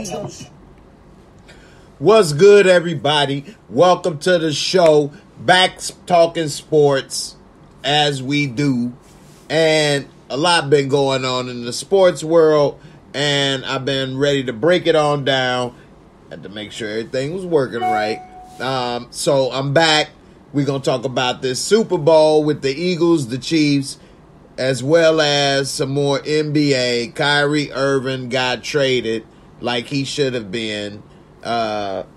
Bezos. What's good, everybody? Welcome to the show. Back talking sports as we do. And a lot been going on in the sports world. And I've been ready to break it on down. Had to make sure everything was working right. So I'm back. We're going to talk about this Super Bowl with the Eagles, the Chiefs, as well as some more NBA. Kyrie Irving got traded like he should have been.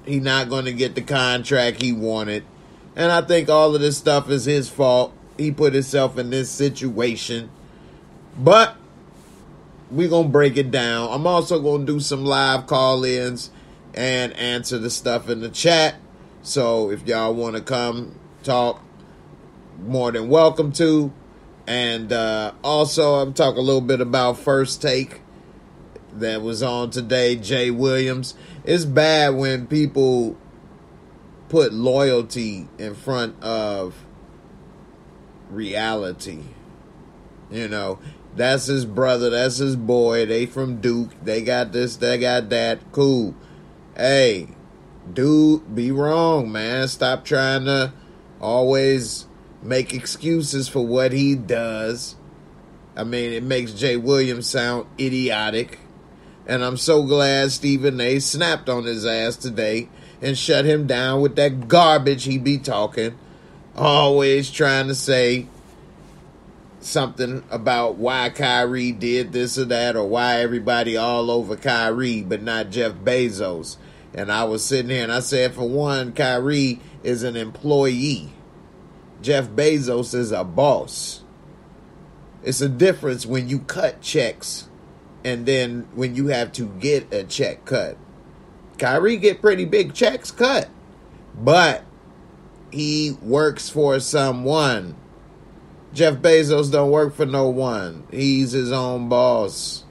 He not going to get the contract he wanted. And I think all of this stuff is his fault. He put himself in this situation. But we're going to break it down. I'm also going to do some live call-ins and answer the stuff in the chat. So if y'all want to come talk, more than welcome to. And also, I'm talking a little bit about First Take that was on today, Jay Williams. It's bad when people put loyalty in front of reality. You know, that's his brother, that's his boy. They from Duke. They got this, they got that. Cool. Hey, dude, be wrong, man. Stop trying to always make excuses for what he does. I mean, it makes Jay Williams sound idiotic. And I'm so glad Stephen A. snapped on his ass today and shut him down with that garbage he be talking. Always trying to say something about why Kyrie did this or that, or why everybody all over Kyrie but not Jeff Bezos. And I was sitting here and I said, for one, Kyrie is an employee. Jeff Bezos is a boss. It's a difference when you cut checks and then when you have to get a check cut. Kyrie get pretty big checks cut, but he works for someone. Jeff Bezos don't work for no one. He's his own boss.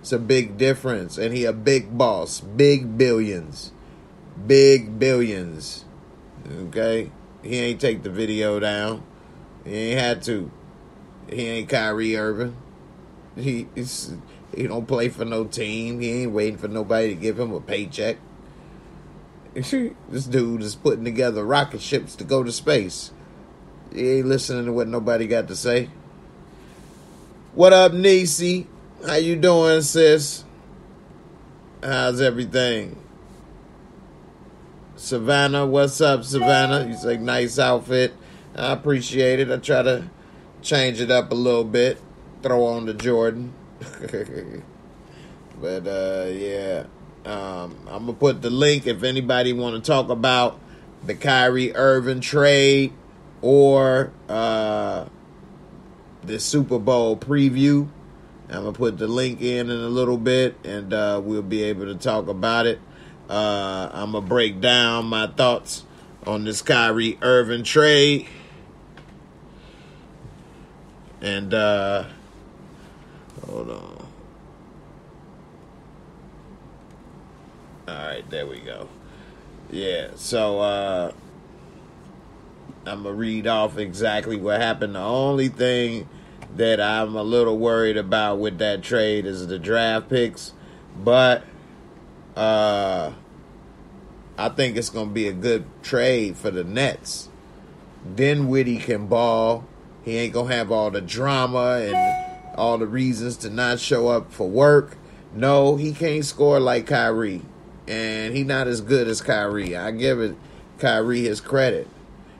It's a big difference. And he a big boss. Big billions. Big billions. Okay? He ain't take the video down. He ain't had to. He ain't Kyrie Irving. He don't play for no team. He ain't waiting for nobody to give him a paycheck. This dude is putting together rocket ships to go to space. He ain't listening to what nobody got to say. What up, Niecy? How you doing, sis? How's everything? Savannah, what's up, Savannah? You say, nice outfit. I appreciate it. I try to change it up a little bit. Throw on the Jordan. But, yeah. I'm going to put the link if anybody want to talk about the Kyrie Irving trade or the Super Bowl preview. I'm going to put the link in a little bit, and we'll be able to talk about it. I'm going to break down my thoughts on this Kyrie Irving trade. And, hold on. All right, there we go. Yeah, so I'm going to read off exactly what happened. The only thing that I'm a little worried about with that trade is the draft picks. But I think it's going to be a good trade for the Nets. Dinwiddie can ball. He ain't going to have all the drama and all the reasons to not show up for work. No, he can't score like Kyrie. And he not as good as Kyrie. I give it Kyrie his credit.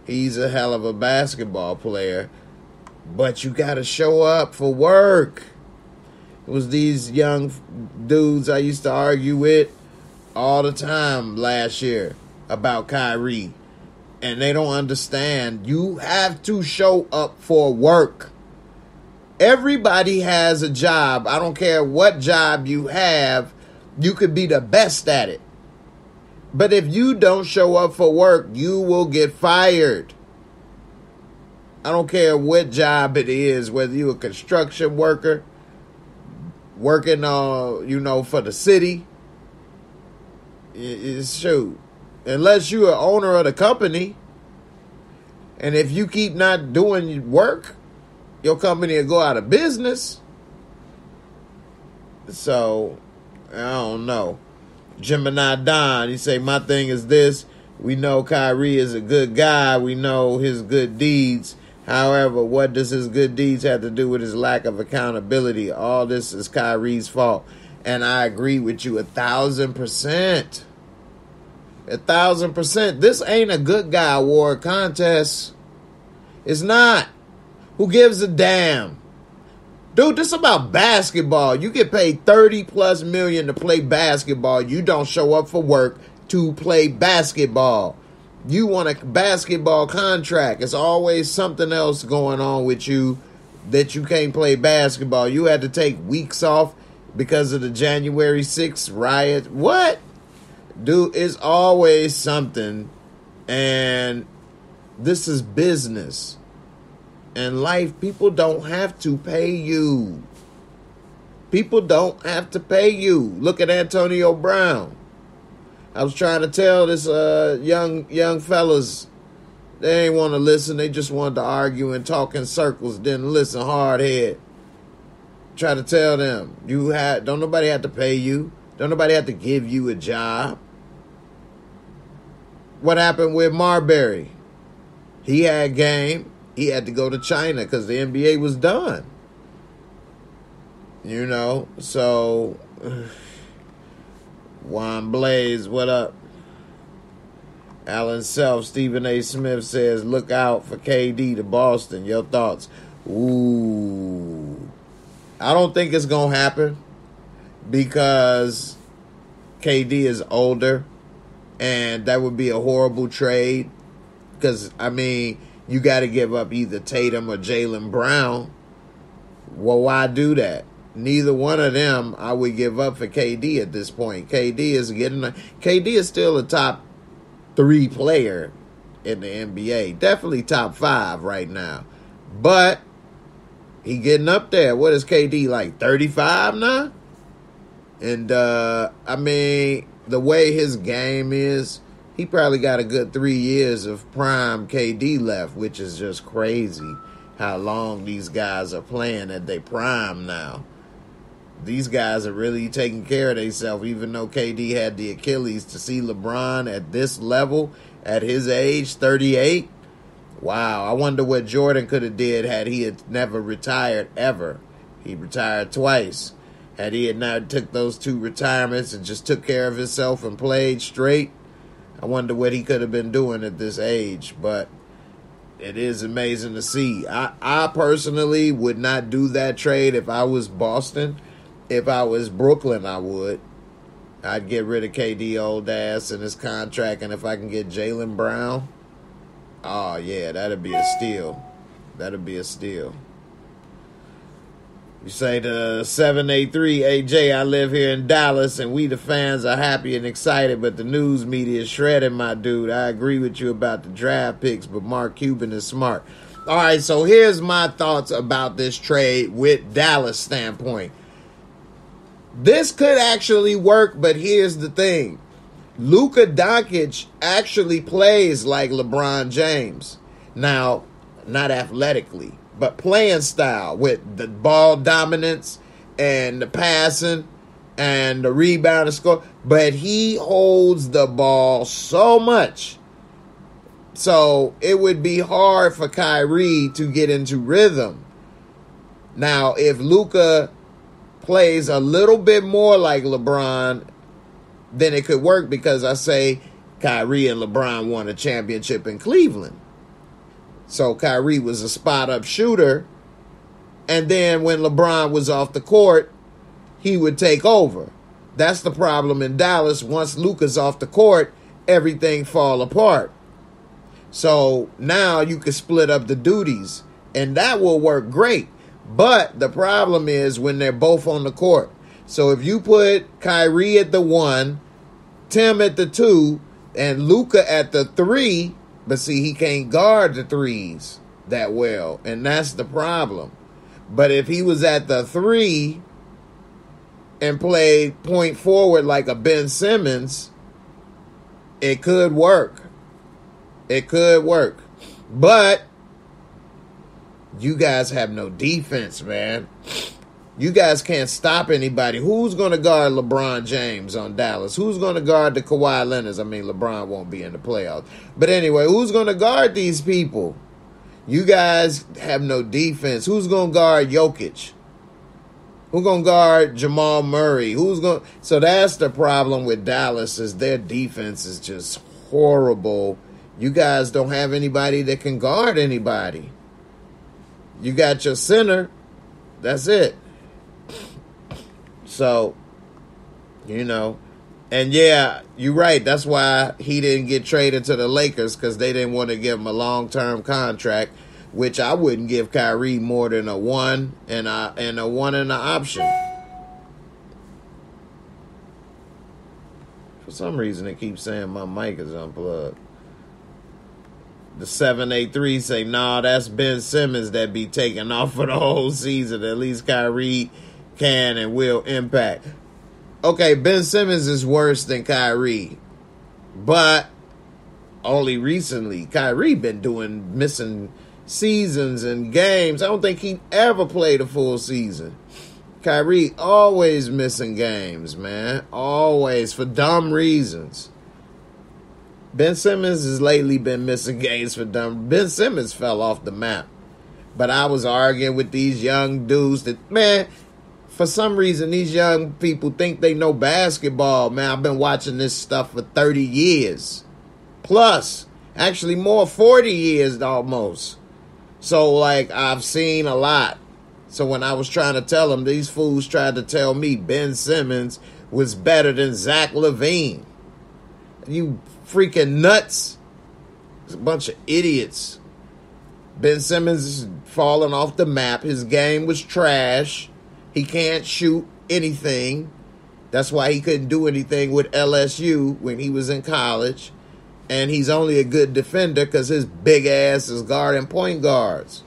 He's a hell of a basketball player. But you got to show up for work. It was these young dudes I used to argue with all the time last year about Kyrie. And they don't understand. You have to show up for work. Everybody has a job. I don't care what job you have. You could be the best at it. But if you don't show up for work, you will get fired. I don't care what job it is, whether you're a construction worker, working for the city. It's true. Unless you're an owner of the company, and if you keep not doing work, your company will go out of business. So, I don't know. Gemini Don. He say, my thing is this. We know Kyrie is a good guy. We know his good deeds. However, what does his good deeds have to do with his lack of accountability? All this is Kyrie's fault. And I agree with you 1,000%. 1,000%. This ain't a good guy award contest. It's not. Who gives a damn? Dude, this is about basketball. You get paid $30+ million to play basketball. You don't show up for work to play basketball. You want a basketball contract. It's always something else going on with you that you can't play basketball. You had to take weeks off because of the January 6th riot. What? Dude, it's always something. And this is business. And life, people don't have to pay you. People don't have to pay you. Look at Antonio Brown. I was trying to tell this young fellas, they ain't want to listen. They just wanted to argue and talk in circles. Didn't listen, hard head. Try to tell them, don't nobody have to pay you. Don't nobody have to give you a job. What happened with Marbury? He had game. He had to go to China because the NBA was done. You know, so Juan Blaze, what up? Alan Self, Stephen A. Smith says, look out for KD to Boston. Your thoughts? Ooh. I don't think it's going to happen because KD is older and that would be a horrible trade because, I mean, you got to give up either Tatum or Jaylen Brown. Well, why do that? Neither one of them I would give up for KD at this point. KD is still a top 3 player in the NBA. Definitely top 5 right now. But he getting up there. What is KD, like 35 now? And, I mean, the way his game is, he probably got a good 3 years of prime KD left, which is just crazy how long these guys are playing at their prime now. These guys are really taking care of themselves, even though KD had the Achilles. To see LeBron at this level, at his age, 38, wow, I wonder what Jordan could have did had he had never retired ever. He retired twice. Had he had not took those 2 retirements and just took care of himself and played straight, I wonder what he could have been doing at this age, but it is amazing to see. I personally would not do that trade if I was Boston. If I was Brooklyn, I would. I'd get rid of KD old ass and his contract, and if I can get Jaylen Brown, oh yeah, that'd be a steal. That'd be a steal. You say to 783, AJ, I live here in Dallas, and we the fans are happy and excited, but the news media is shredding, my dude. I agree with you about the draft picks, but Mark Cuban is smart. All right, so here's my thoughts about this trade with Dallas standpoint. This could actually work, but here's the thing. Luka Doncic actually plays like LeBron James. Now, not athletically, but playing style with the ball dominance and the passing and the rebound and score. But he holds the ball so much. So it would be hard for Kyrie to get into rhythm. Now, if Luka plays a little bit more like LeBron, then it could work because I say Kyrie and LeBron won a championship in Cleveland. So Kyrie was a spot-up shooter. And then when LeBron was off the court, he would take over. That's the problem in Dallas. Once Luka's off the court, everything fall apart. So now you can split up the duties. And that will work great. But the problem is when they're both on the court. So if you put Kyrie at the 1, Tim at the 2, and Luka at the 3... But see, he can't guard the 3s that well, and that's the problem. But if he was at the 3 and played point forward like a Ben Simmons, it could work. It could work. But you guys have no defense, man. You guys can't stop anybody. Who's going to guard LeBron James on Dallas? Who's going to guard the Kawhi Leonards? I mean, LeBron won't be in the playoffs. But anyway, who's going to guard these people? You guys have no defense. Who's going to guard Jokic? Who's going to guard Jamal Murray? So that's the problem with Dallas, is their defense is just horrible. You guys don't have anybody that can guard anybody. You got your center. That's it. So, you know, and yeah, you're right. That's why he didn't get traded to the Lakers, because they didn't want to give him a long-term contract, which I wouldn't give Kyrie more than a one and an option. For some reason, it keeps saying my mic is unplugged. The 783 say, nah, that's Ben Simmons that be taking off for the whole season. At least Kyrie can and will impact. Okay, Ben Simmons is worse than Kyrie, but only recently. Kyrie been missing seasons and games. I don't think he ever played a full season. Kyrie always missing games, man. Always, for dumb reasons. Ben Simmons has lately been missing games for dumb. Ben Simmons fell off the map. But I was arguing with these young dudes that, man, for some reason, these young people think they know basketball. Man, I've been watching this stuff for 30 years. Plus, actually more, 40 years almost. So, like, I've seen a lot. So when I was trying to tell them, these fools tried to tell me Ben Simmons was better than Zach LaVine. You freaking nuts. It's a bunch of idiots. Ben Simmons is falling off the map. His game was trash. He can't shoot anything. That's why he couldn't do anything with LSU when he was in college. And he's only a good defender because his big ass is guarding point guards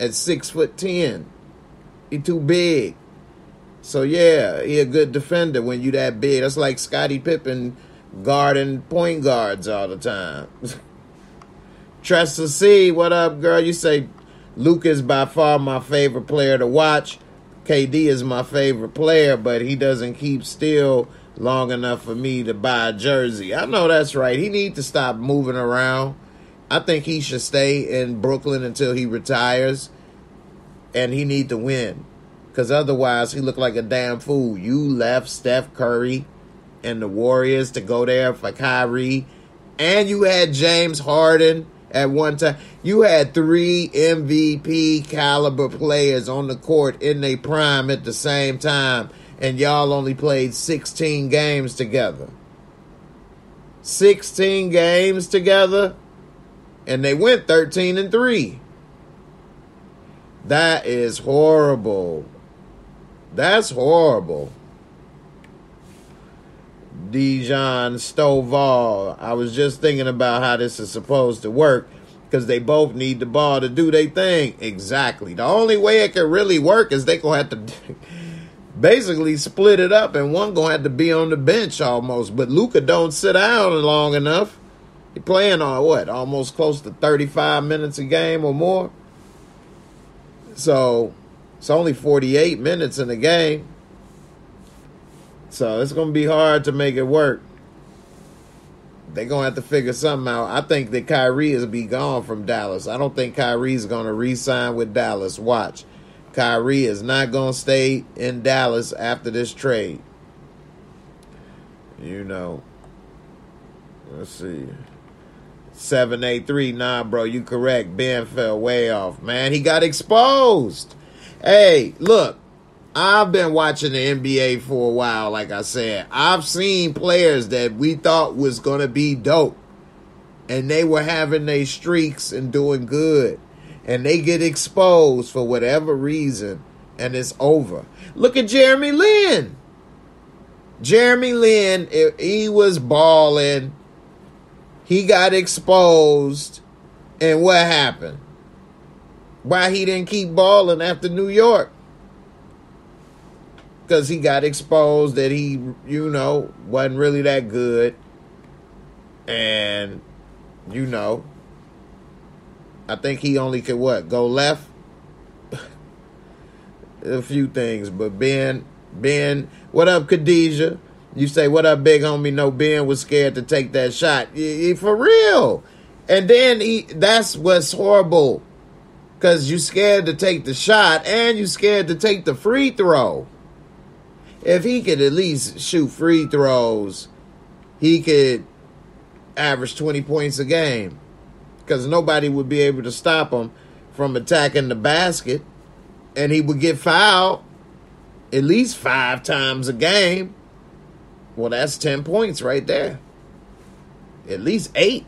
at 6'10". He's too big. So yeah, he a good defender when you that big. That's like Scottie Pippen guarding point guards all the time. Tressa C, what up, girl? You say Luka is by far my favorite player to watch. KD is my favorite player, but he doesn't keep still long enough for me to buy a jersey. I know that's right. He needs to stop moving around. I think he should stay in Brooklyn until he retires, and he need to win, because otherwise he look like a damn fool. You left Steph Curry and the Warriors to go there for Kyrie. And you had James Harden at one time. You had three MVP caliber players on the court in their prime at the same time. And y'all only played 16 games together. 16 games together. And they went 13-3. That is horrible. That's horrible. Dijon Stovall, I was just thinking about how this is supposed to work, because they both need the ball to do their thing. Exactly. The only way it can really work is they going to have to basically split it up, and one going to have to be on the bench almost. But Luka don't sit down long enough. He playing on what? Almost close to 35 minutes a game or more. So it's only 48 minutes in the game. So it's going to be hard to make it work. They're going to have to figure something out. I think that Kyrie is be gone from Dallas. I don't think Kyrie's going to re-sign with Dallas. Watch. Kyrie is not going to stay in Dallas after this trade. You know. Let's see. 783. Nah, bro, you correct. Ben fell way off, man. He got exposed. Hey, look. I've been watching the NBA for a while, like I said. I've seen players that we thought was going to be dope, and they were having their streaks and doing good, and they get exposed for whatever reason, and it's over. Look at Jeremy Lin. Jeremy Lin, if he was balling, he got exposed, and what happened? Why he didn't keep balling after New York? Because he got exposed that he, you know, wasn't really that good. And, you know, I think he only could, go left? a few things. But Ben, what up, Khadijah? You say, what up, big homie? No, Ben was scared to take that shot. For real. And then that's what's horrible. Because you're scared to take the shot and you're scared to take the free throw. If he could at least shoot free throws, he could average 20 points a game. Because nobody would be able to stop him from attacking the basket. And he would get fouled at least 5 times a game. Well, that's 10 points right there. At least 8.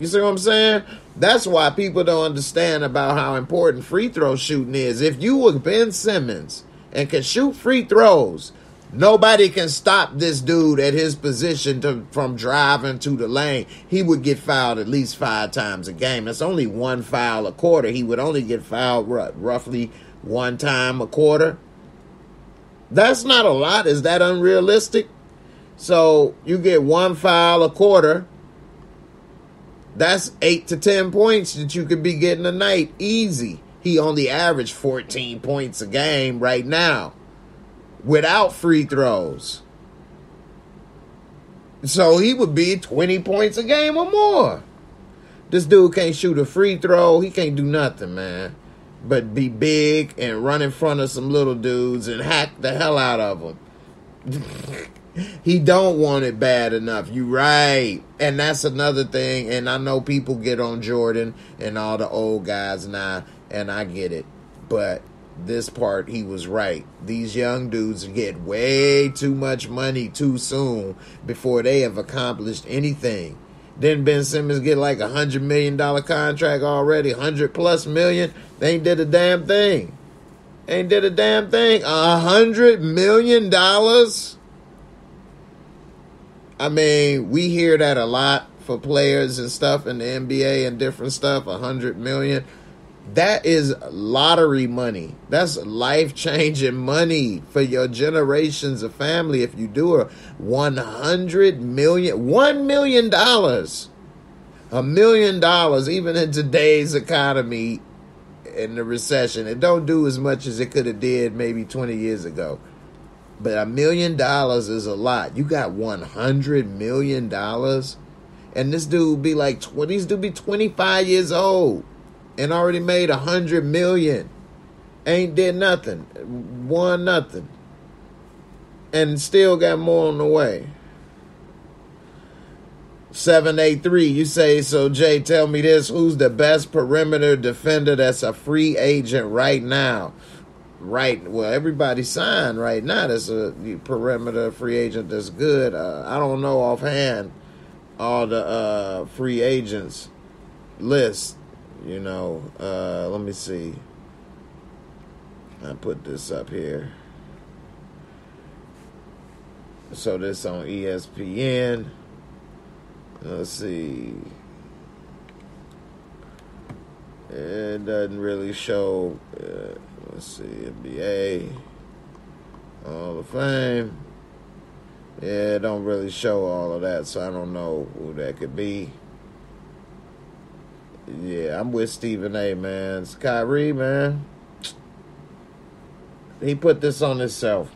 You see what I'm saying? That's why people don't understand about how important free throw shooting is. If you were Ben Simmons and can shoot free throws, nobody can stop this dude at his position from driving to the lane. He would get fouled at least 5 times a game. That's only 1 foul a quarter. He would only get fouled roughly 1 time a quarter. That's not a lot. Is that unrealistic? So you get 1 foul a quarter. That's 8 to 10 points that you could be getting a night. Easy. He only averaged 14 points a game right now without free throws. So he would be 20 points a game or more. This dude can't shoot a free throw. He can't do nothing, man. But be big and run in front of some little dudes and hack the hell out of them. He don't want it bad enough. You right. And that's another thing. And I know people get on Jordan and all the old guys now, and I get it. But this part, he was right. These young dudes get way too much money too soon before they have accomplished anything. Didn't Ben Simmons get like $100 million contract already? 100+ million? They ain't did a damn thing. $100 million? I mean, we hear that a lot for players and stuff in the NBA and different stuff. $100 million. That is lottery money. That's life-changing money for your generations of family. If you do a $100 million, $1 million, $1 million, even in today's economy in the recession, it don't do as much as it could have did maybe 20 years ago. But $1 million is a lot. You got $100 million, and this dude be like 20. This dude be 25 years old. And already made $100 million. Ain't did nothing. Won nothing. And still got more on the way. 783, you say, so Jay, tell me this. Who's the best perimeter defender that's a free agent right now? Right. Well, everybody signed right now. That's a perimeter free agent that's good. I don't know offhand all the free agents list. You know, let me see. I put this up here. So this on ESPN. Let's see. It doesn't really show. Let's see, NBA, Hall of Fame. Yeah, it don't really show all of that, so I don't know who that could be. Yeah, I'm with Stephen A., man. It's Kyrie, man. He put this on himself.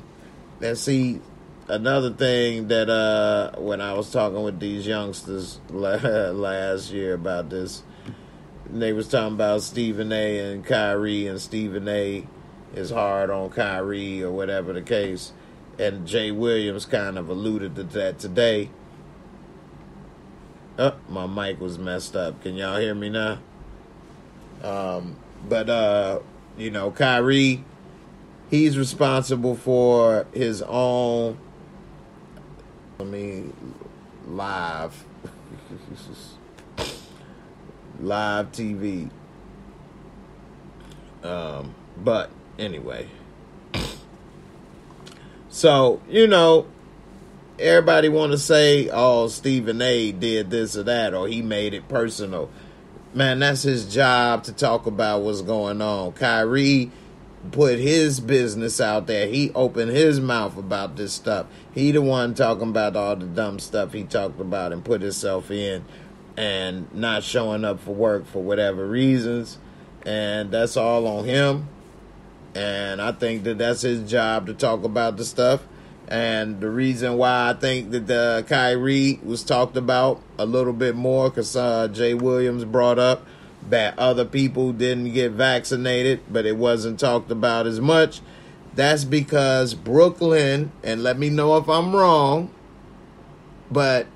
And see, another thing that when I was talking with these youngsters last year about this, they was talking about Stephen A. and Kyrie, and Stephen A. is hard on Kyrie or whatever the case. And Jay Williams kind of alluded to that today. Oh, my mic was messed up. Can y'all hear me now? You know, Kyrie, he's responsible for his own, live TV. But anyway, so, you know, everybody want to say, oh, Stephen A. did this or that, or he made it personal. Man, that's his job to talk about what's going on. Kyrie put his business out there. He opened his mouth about this stuff. He the one talking about all the dumb stuff he talked about and put himself in and not showing up for work for whatever reasons. And that's all on him. And I think that that's his job to talk about the stuff. And the reason why I think that the Kyrie was talked about a little bit more, because Jay Williams brought up that other people didn't get vaccinated, but it wasn't talked about as much. That's because Brooklyn, and let me know if I'm wrong, but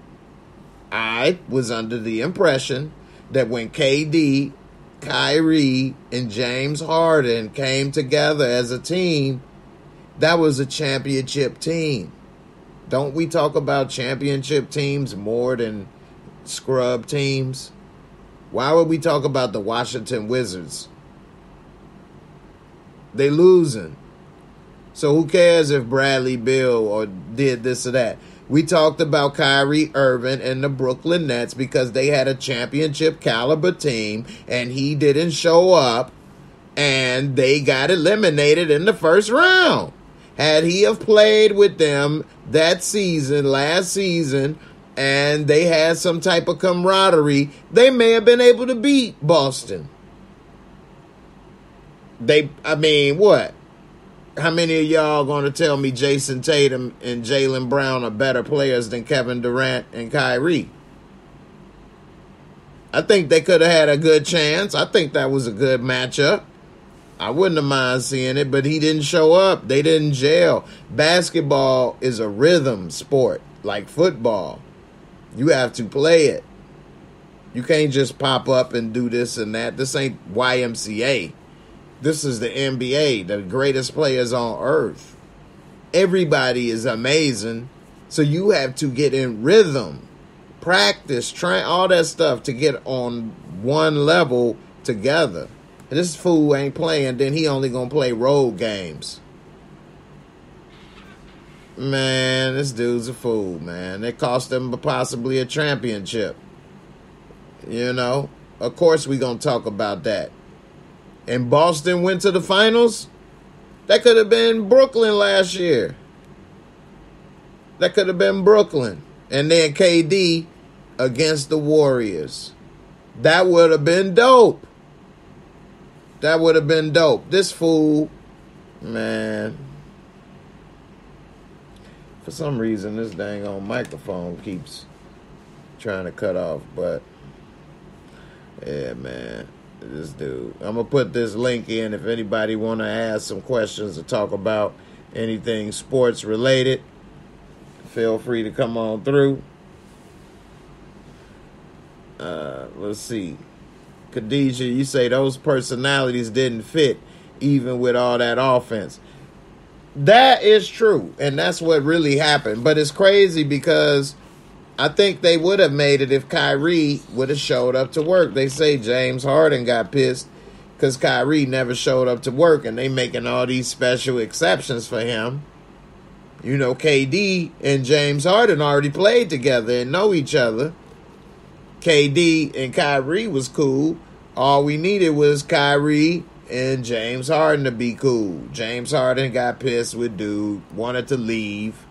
I was under the impression that when KD, Kyrie, and James Harden came together as a team, that was a championship team. Don't we talk about championship teams more than scrub teams? Why would we talk about the Washington Wizards? They losing. So who cares if Bradley Beal or did this or that? We talked about Kyrie Irving and the Brooklyn Nets because they had a championship caliber team and he didn't show up and they got eliminated in the first round. Had he have played with them that season, last season, and they had some type of camaraderie, they may have been able to beat Boston. What? How many of y'all going to tell me Jason Tatum and Jaylen Brown are better players than Kevin Durant and Kyrie? I think they could have had a good chance. I think that was a good matchup. I wouldn't have mind seeing it, but he didn't show up. They didn't gel. Basketball is a rhythm sport, like football. You have to play it. You can't just pop up and do this and that. This ain't YMCA. This is the NBA, the greatest players on earth. Everybody is amazing. So you have to get in rhythm, practice, train, all that stuff to get on one level together. And this fool ain't playing, then he only going to play road games. Man, this dude's a fool, man. It cost him possibly a championship. You know, of course we're going to talk about that. And Boston went to the finals? That could have been Brooklyn last year. That could have been Brooklyn. And then KD against the Warriors. That would have been dope. That would have been dope. This fool, man. For some reason, this dang old microphone keeps trying to cut off. But, yeah, man. This dude. I'm going to put this link in if anybody want to ask some questions or talk about anything sports related. Feel free to come on through. Let's see. Khadijah, you say those personalities didn't fit even with all that offense. That is true. And that's what really happened. But it's crazy because I think they would have made it if Kyrie would have showed up to work. They say James Harden got pissed because Kyrie never showed up to work, and they making all these special exceptions for him. You know, KD and James Harden already played together and know each other. KD and Kyrie was cool. All we needed was Kyrie and James Harden to be cool. James Harden got pissed with dude, wanted to leave.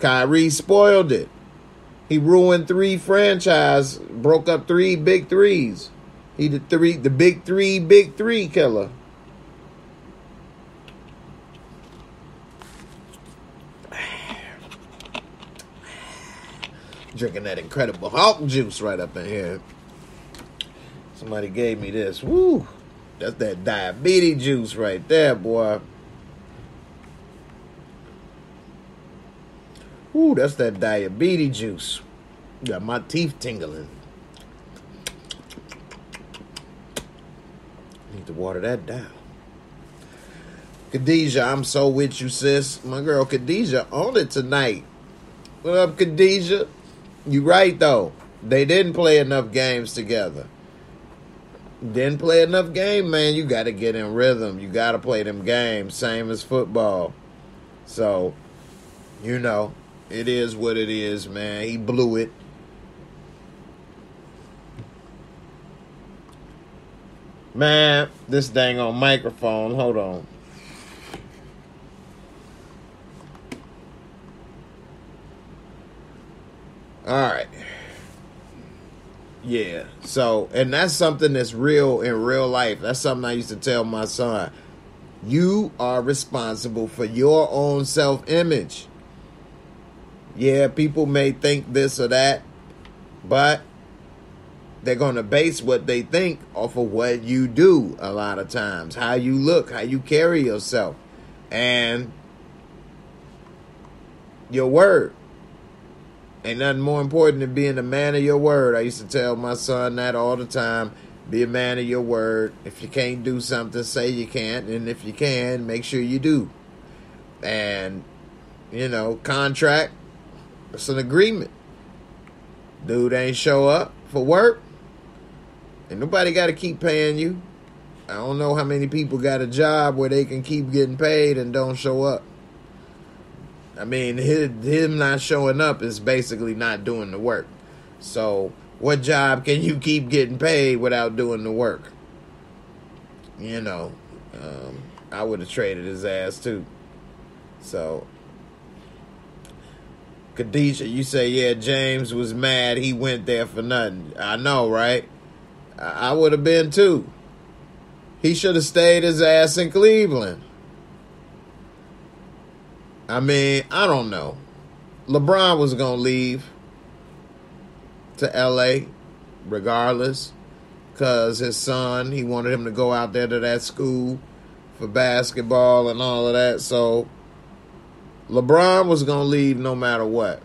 Kyrie spoiled it. He ruined three franchise, broke up three big threes. He did the big three killer. Drinking that incredible Hulk juice right up in here. Somebody gave me this. Woo! That's that diabetes juice right there, boy. Ooh, that's that diabetes juice. Got my teeth tingling. Need to water that down. Khadijah, I'm so with you, sis. My girl Khadijah on it tonight. What up, Khadijah? You right, though. They didn't play enough games together. Didn't play enough game, man. You got to get in rhythm. You got to play them games. Same as football. So, you know. It is what it is, man. He blew it. Man, this dang on microphone. Hold on. All right. Yeah. So, and that's something that's real in real life. That's something I used to tell my son. You are responsible for your own self-image. Yeah, people may think this or that, but they're going to base what they think off of what you do a lot of times, how you look, how you carry yourself, and your word. Ain't nothing more important than being a man of your word. I used to tell my son that all the time. Be a man of your word. If you can't do something, say you can't. And if you can, make sure you do. And, you know, contract, it's an agreement. Dude ain't show up for work, and nobody got to keep paying you. I don't know how many people got a job where they can keep getting paid and don't show up. I mean, him not showing up is basically not doing the work. So what job can you keep getting paid without doing the work? You know, I would have traded his ass too. So, Khadijah, you say, yeah, James was mad. He went there for nothing. I know, right? I would have been too. He should have stayed his ass in Cleveland. I mean, I don't know. LeBron was going to leave to L.A. regardless because his son, he wanted him to go out there to that school for basketball and all of that. So LeBron was going to leave no matter what.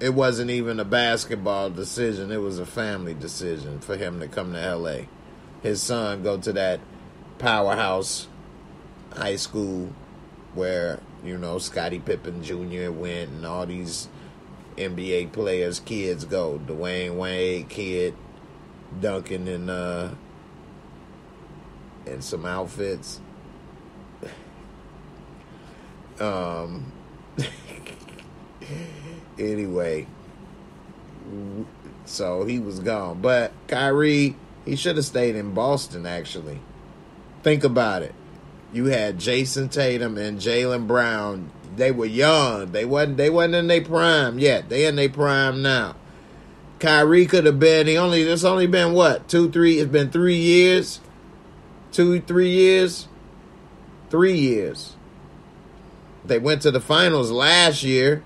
It wasn't even a basketball decision. It was a family decision for him to come to L.A. His son go to that powerhouse high school where, you know, Scottie Pippen Jr. went and all these NBA players' kids go. Dwayne Wade kid, Duncan and some outfits. Anyway, so he was gone. But Kyrie, he should have stayed in Boston, actually. Think about it. You had Jason Tatum and Jaylen Brown. They were young. They wasn't in their prime yet. They in their prime now. Kyrie could have been. It's only been what? 2-3. It's been 3 years. 2-3 years. 3 years. They went to the finals last year.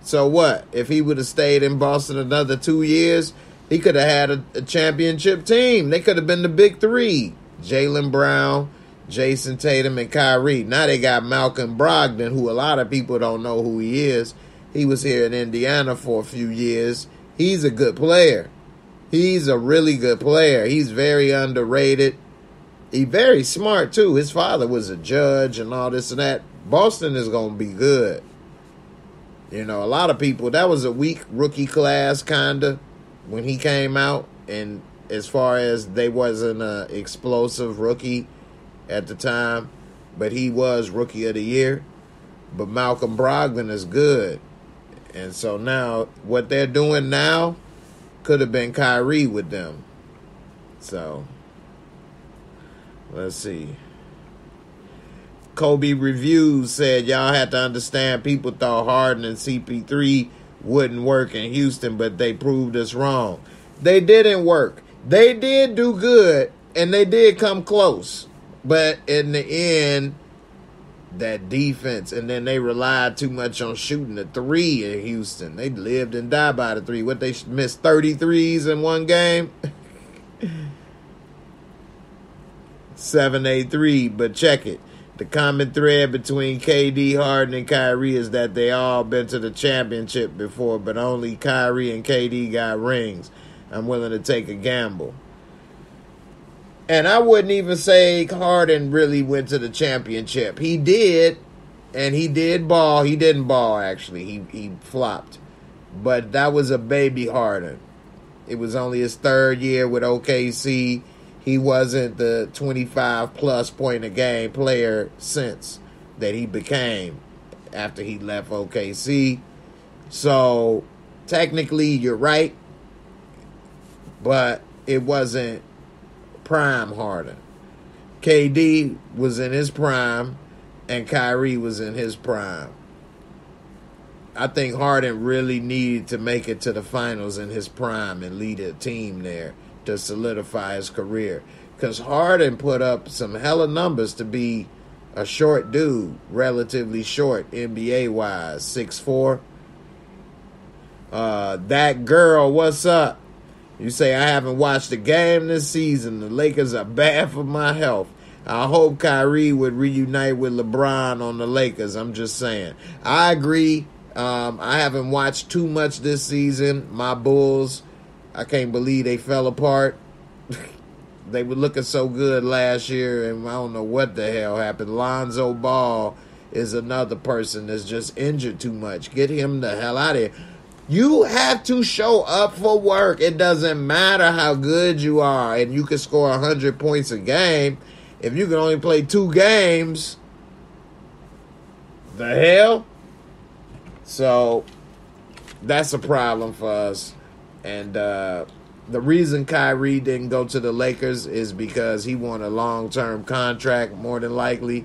So what? If he would have stayed in Boston another 2 years, he could have had a championship team. They could have been the big three. Jaylen Brown, Jason Tatum, and Kyrie. Now they got Malcolm Brogdon, who a lot of people don't know who he is. He was here in Indiana for a few years. He's a good player. He's a really good player. He's very underrated. He's very smart, too. His father was a judge and all this and that. Boston is going to be good. You know, a lot of people, that was a weak rookie class, kind of, when he came out. And as far as they wasn't an explosive rookie at the time, but he was Rookie of the Year. But Malcolm Brogdon is good. And so now, what they're doing now could have been Kyrie with them. So, let's see. Kobe Reviews said, y'all have to understand, people thought Harden and CP3 wouldn't work in Houston, but they proved us wrong. They didn't work. They did do good, and they did come close. But in the end, that defense, and then they relied too much on shooting the three in Houston. They lived and died by the three. What, they missed 30 threes in one game? 7-8-3, but check it. The common thread between KD, Harden, and Kyrie is that they all been to the championship before, but only Kyrie and KD got rings. I'm willing to take a gamble. And I wouldn't even say Harden really went to the championship. He did, and he did ball. He didn't ball, actually. He flopped. But that was a baby Harden. It was only his third year with OKC. He wasn't the 25-plus point-a-game player since that he became after he left OKC. So, technically, you're right, but it wasn't prime Harden. KD was in his prime, and Kyrie was in his prime. I think Harden really needed to make it to the finals in his prime and lead a team there to solidify his career. because Harden put up some hella numbers to be a short dude, relatively short NBA-wise, 6'4". That girl, what's up? You say, I haven't watched a game this season. The Lakers are bad for my health. I hope Kyrie would reunite with LeBron on the Lakers. I'm just saying. I agree. I haven't watched too much this season. My Bulls, I can't believe they fell apart. They were looking so good last year, and I don't know what the hell happened. Lonzo Ball is another person that's just injured too much. Get him the hell out of here. You have to show up for work. It doesn't matter how good you are, and you can score 100 points a game. If you can only play 2 games, the hell? So that's a problem for us. And the reason Kyrie didn't go to the Lakers is because he won a long-term contract, more than likely.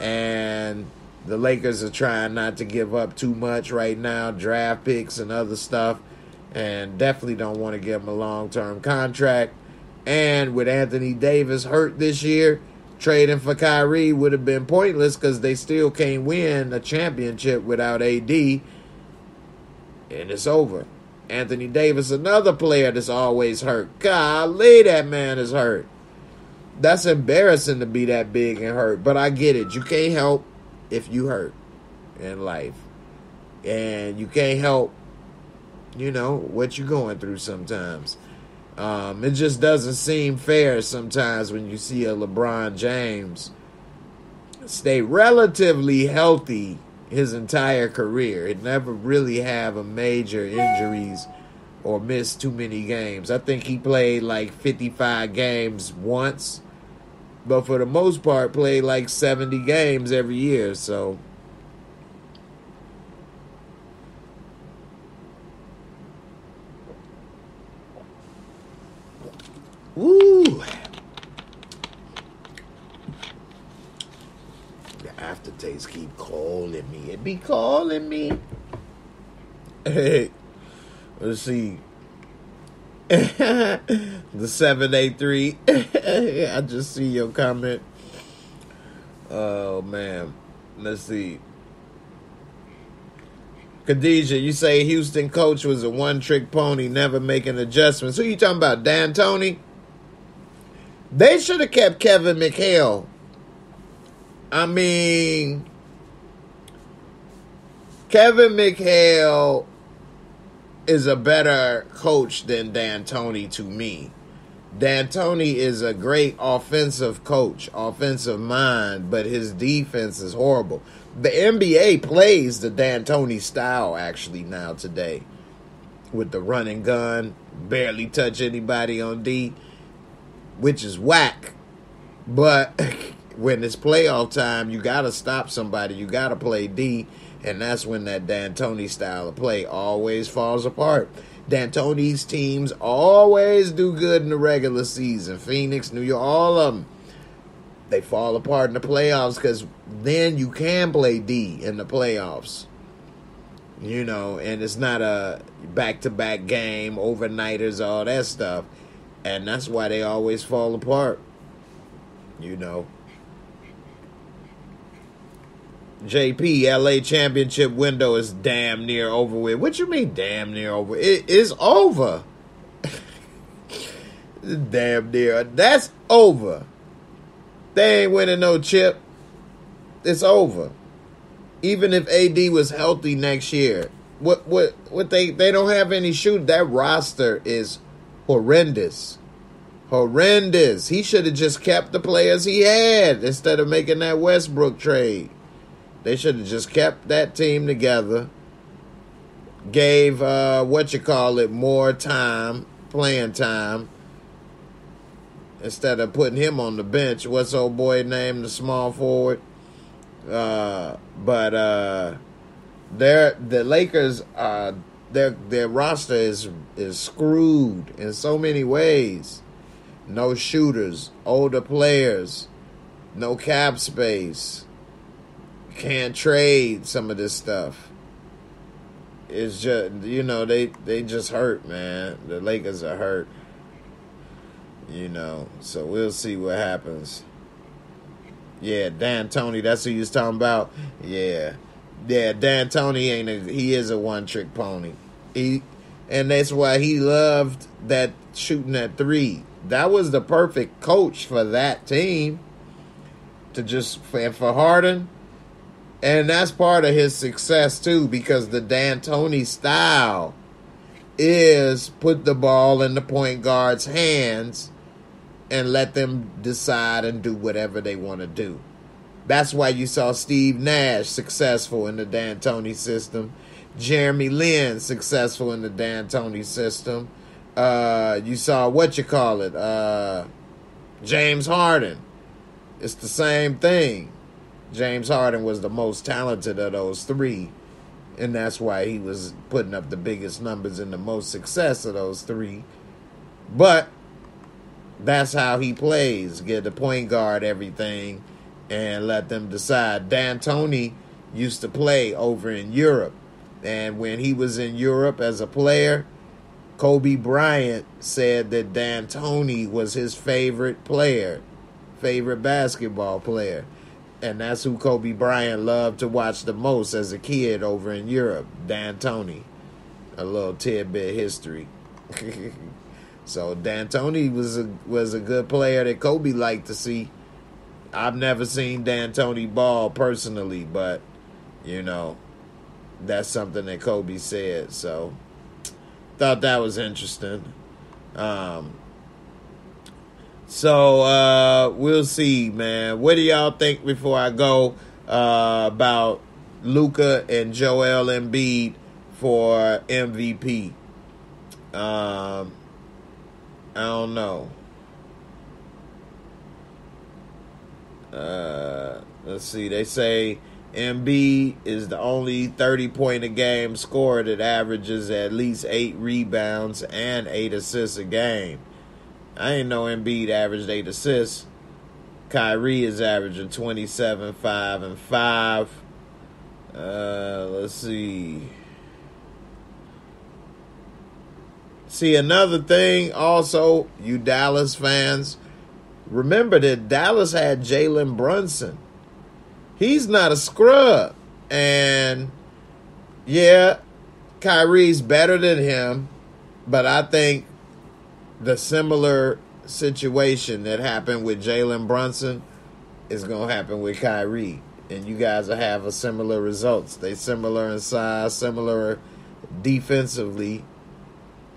And the Lakers are trying not to give up too much right now, draft picks and other stuff, and definitely don't want to give him a long-term contract. And with Anthony Davis hurt this year, trading for Kyrie would have been pointless because they still can't win a championship without AD, and it's over. Anthony Davis, another player that's always hurt. Golly, that man is hurt. That's embarrassing to be that big and hurt, but I get it. You can't help if you hurt in life, and you can't help, you know, what you're going through sometimes. It just doesn't seem fair sometimes when you see a LeBron James stay relatively healthy his entire career. It never really have a major injuries or missed too many games. I think he played like 55 games once, but for the most part played like 70 games every year. So woo! The aftertaste keep calling me. It be calling me. Hey, let's see. The 783. I just see your comment. Oh man, let's see. Khadijah, you say Houston coach was a one-trick pony, never making adjustments. Who you talking about, D'Antoni? They should have kept Kevin McHale. I mean, Kevin McHale is a better coach than D'Antoni to me. D'Antoni is a great offensive coach, offensive mind, but his defense is horrible. The NBA plays the D'Antoni style actually now today with the run and gun, barely touch anybody on D, which is whack. But when it's playoff time, you got to stop somebody. You got to play D, and that's when that D'Antoni style of play always falls apart. D'Antoni's teams always do good in the regular season. Phoenix, New York, all of them. They fall apart in the playoffs because then you can play D in the playoffs. You know, and it's not a back-to-back game, overnighters, all that stuff. And that's why they always fall apart, you know. JP, LA championship window is damn near over with. What you mean damn near over? It is over. Damn near. That's over. They ain't winning no chip. It's over. Even if AD was healthy next year. What they don't have any shoot. That roster is horrendous. Horrendous. He should have just kept the players he had instead of making that Westbrook trade. They should have just kept that team together, gave, more time, playing time, instead of putting him on the bench. What's old boy named the small forward? The Lakers, their roster is screwed in so many ways. No shooters, older players, no cap space. Can't trade some of this stuff. It's just, you know, they just hurt, man. The Lakers are hurt. You know, so we'll see what happens. Yeah, D'Antoni, that's who you was talking about? Yeah, D'Antoni he is a one-trick pony. And that's why he loved that shooting at three. That was the perfect coach for that team for Harden. And that's part of his success too, because the D'Antoni style is put the ball in the point guard's hands and let them decide and do whatever they want to do. That's why you saw Steve Nash successful in the D'Antoni system. Jeremy Lin successful in the D'Antoni system. You saw James Harden. It's the same thing. James Harden was the most talented of those three, and that's why he was putting up the biggest numbers and the most success of those three. But that's how he plays. Get the point guard everything and let them decide. D'Antoni used to play over in Europe. And when he was in Europe as a player, Kobe Bryant said that D'Antoni was his favorite basketball player. And that's who Kobe Bryant loved to watch the most as a kid over in Europe, D'Antoni. A little tidbit history. So D'Antoni was a good player that Kobe liked to see. I've never seen D'Antoni ball personally, but, you know, that's something that Kobe said. So thought that was interesting. So we'll see, man. What do y'all think before I go about Luka and Joel Embiid for MVP? I don't know. Let's see. They say Embiid is the only 30-point-a-game scorer that averages at least 8 rebounds and 8 assists a game. I ain't know Embiid averaged 8 assists. Kyrie is averaging 27, 5, and 5. Let's see. See, another thing also, you Dallas fans, remember that Dallas had Jalen Brunson. He's not a scrub. And, yeah, Kyrie's better than him, but I think the similar situation that happened with Jalen Brunson is going to happen with Kyrie. And you guys will have a similar results. They similar in size, similar defensively.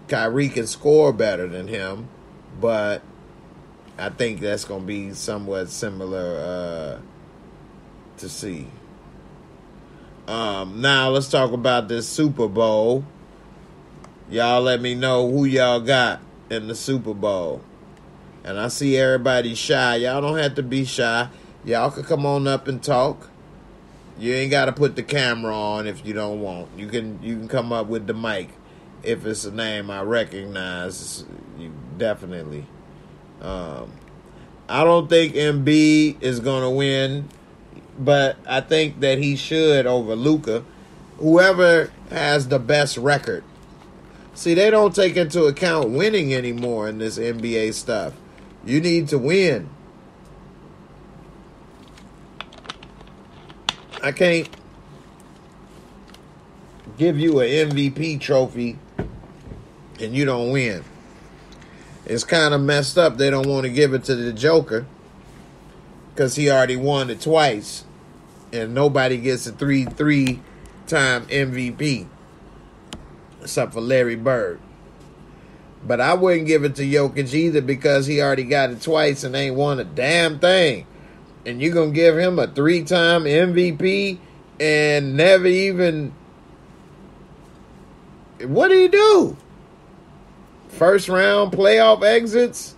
Kyrie can score better than him, but I think that's going to be somewhat similar to see. Now let's talk about this Super Bowl. Y'all let me know who y'all got in the Super Bowl. And I see everybody shy. Y'all don't have to be shy. Y'all can come on up and talk. You ain't got to put the camera on if you don't want. You can come up with the mic if it's a name I recognize. You definitely. I don't think Embiid is going to win, but I think that he should over Luka. Whoever has the best record. See, they don't take into account winning anymore in this NBA stuff. You need to win. I can't give you an MVP trophy and you don't win. It's kind of messed up. They don't want to give it to the Joker because he already won it twice. And nobody gets a three-time MVP except for Larry Bird. But I wouldn't give it to Jokic either because he already got it twice and ain't won a damn thing. And you're going to give him a 3-time MVP and never even... What do you do? First round playoff exits?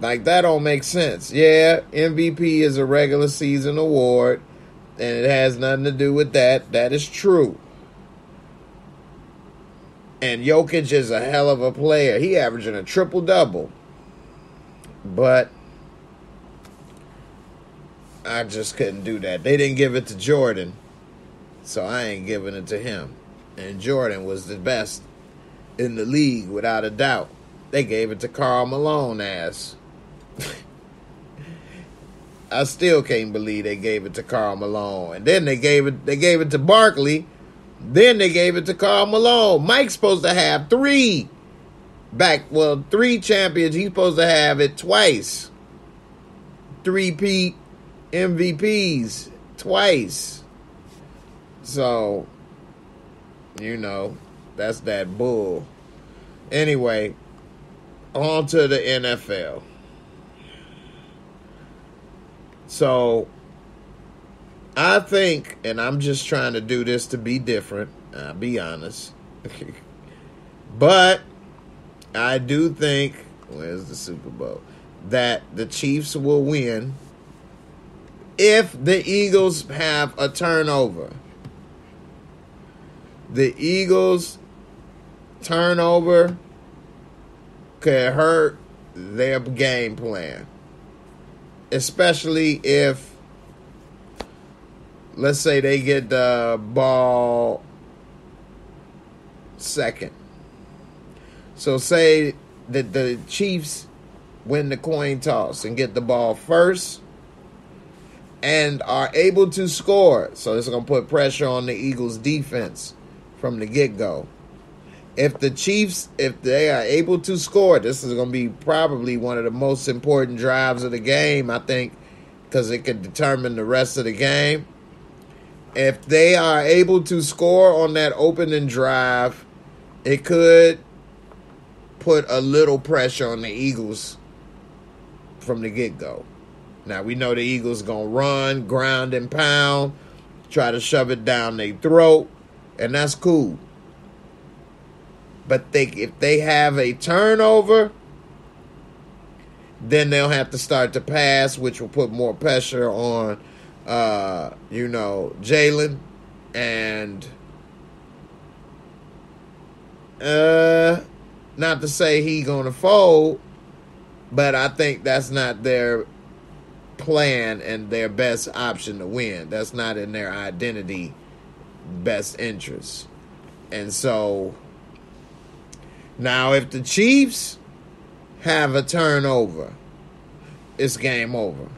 Like, that don't make sense. Yeah, MVP is a regular season award, and it has nothing to do with that. That is true. And Jokic is a hell of a player. He averaging a triple-double. But I just couldn't do that. They didn't give it to Jordan, so I ain't giving it to him. And Jordan was the best in the league, without a doubt. They gave it to Karl Malone ass. I still can't believe they gave it to Karl Malone. And then they gave it to Barkley. Then they gave it to Karl Malone. Mike's supposed to have three champions. He's supposed to have it twice. 3-peat MVPs twice. So, you know, that's that bull. Anyway, on to the NFL. So, I think, and I'm just trying to do this to be different, I'll be honest. But I do think, where's the Super Bowl, that the Chiefs will win if the Eagles have a turnover. The Eagles' turnover could hurt their game plan. Especially if, let's say, they get the ball second. So say that the Chiefs win the coin toss and get the ball first and are able to score. So it's going to put pressure on the Eagles' defense from the get-go. If the Chiefs, if they are able to score, this is going to be probably one of the most important drives of the game, I think, because it could determine the rest of the game. If they are able to score on that opening drive, it could put a little pressure on the Eagles from the get-go. Now, we know the Eagles going to run, ground and pound, try to shove it down their throat, and that's cool. But if they have a turnover, then they'll have to start to pass, which will put more pressure on, Jalen. And not to say he going to fold, but I think that's not their plan and their best option to win. That's not in their identity best interest. And so... now, if the Chiefs have a turnover, it's game over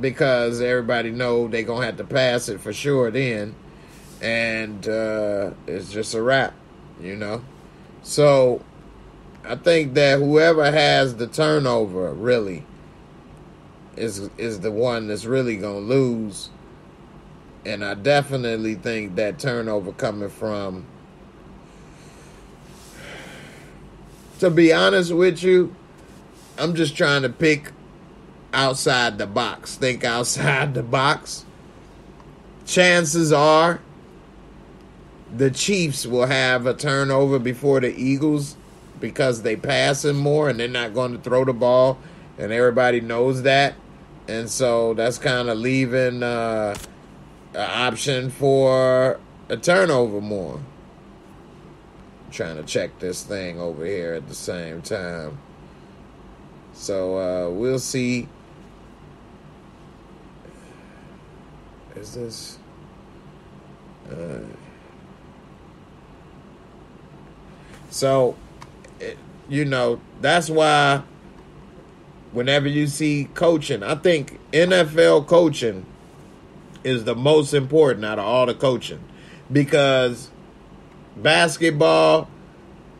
because everybody know they're going to have to pass it for sure then, and it's just a wrap, you know. So, I think that whoever has the turnover, really, is the one that's really going to lose, and I definitely think that turnover coming from... to be honest with you, I'm just trying to pick outside the box. Think outside the box. Chances are the Chiefs will have a turnover before the Eagles because they passing more and they're not going to throw the ball, and everybody knows that. And so that's kind of leaving an option for a turnover more. Trying to check this thing over here at the same time. So we'll see. Is this? So that's why whenever you see coaching, I think NFL coaching is the most important out of all the coaching, because basketball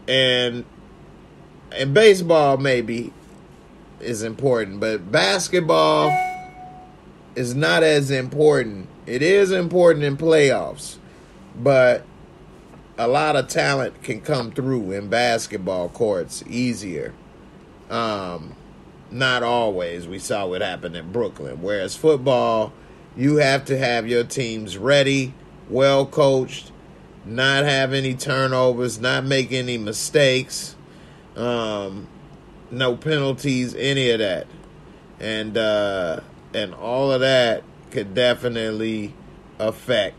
and baseball maybe is important, but basketball is not as important. It is important in playoffs, but a lot of talent can come through in basketball courts easier. Not always. We saw what happened in Brooklyn. Whereas football, you have to have your teams ready, well coached, not have any turnovers, not make any mistakes, no penalties, any of that. And all of that could definitely affect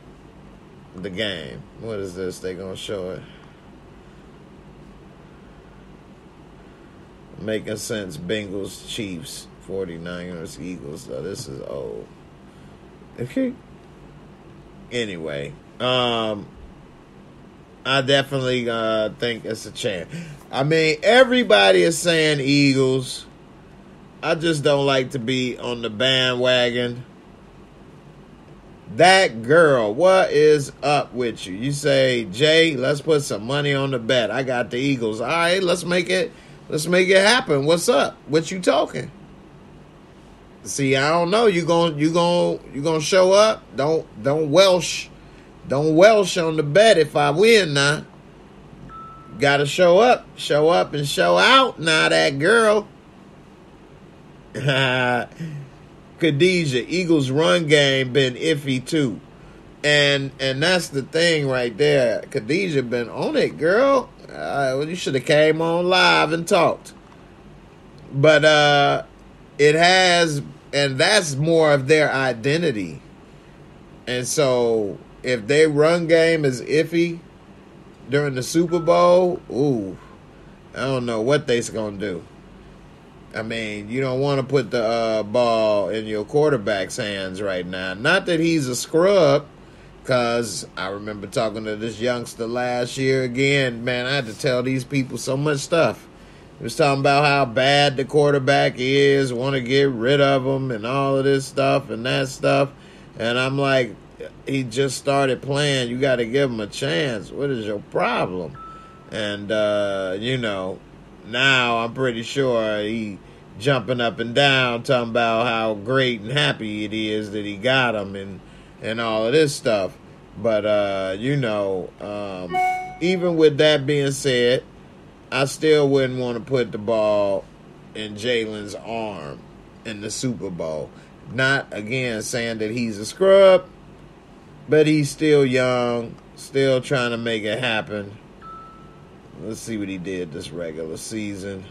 the game. What is this? They going to show it. Making sense, Bengals, Chiefs, 49ers, Eagles. Though this is old. Okay. Anyway, I definitely think it's a chance. I mean, everybody is saying Eagles. I just don't like to be on the bandwagon. That girl, what is up with you? You say, Jay, let's put some money on the bet. I got the Eagles. All right, let's make it happen. What's up? What you talking? See, I don't know. You gonna show up? Don't welsh on the bet if I win now. Gotta show up and show out now, that girl. Khadijah, Eagles run game been iffy too. And that's the thing right there. Khadijah been on it, girl. Well, you should have came on live and talked. But it has, and that's more of their identity. And so if their run game is iffy during the Super Bowl, ooh, I don't know what they's going to do. I mean, you don't want to put the ball in your quarterback's hands right now. Not that he's a scrub, because I remember talking to this youngster last year again. Man, I had to tell these people so much stuff. He was talking about how bad the quarterback is, want to get rid of him, and all of this stuff and that stuff. And I'm like, he just started playing. You got to give him a chance. What is your problem? And, now I'm pretty sure he jumping up and down talking about how great and happy it is that he got him and all of this stuff. But, even with that being said, I still wouldn't want to put the ball in Jalen's arm in the Super Bowl. Not, again, saying that he's a scrub, but he's still young, still trying to make it happen. Let's see what he did this regular season.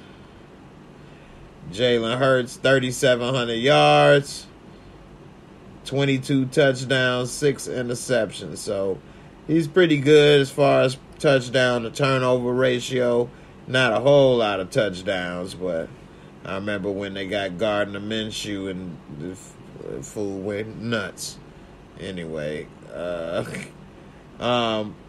Jalen Hurts, 3,700 yards, 22 touchdowns, 6 interceptions. So he's pretty good as far as touchdown to turnover ratio. Not a whole lot of touchdowns, but I remember when they got Gardner Minshew and the fool went nuts. Anyway, the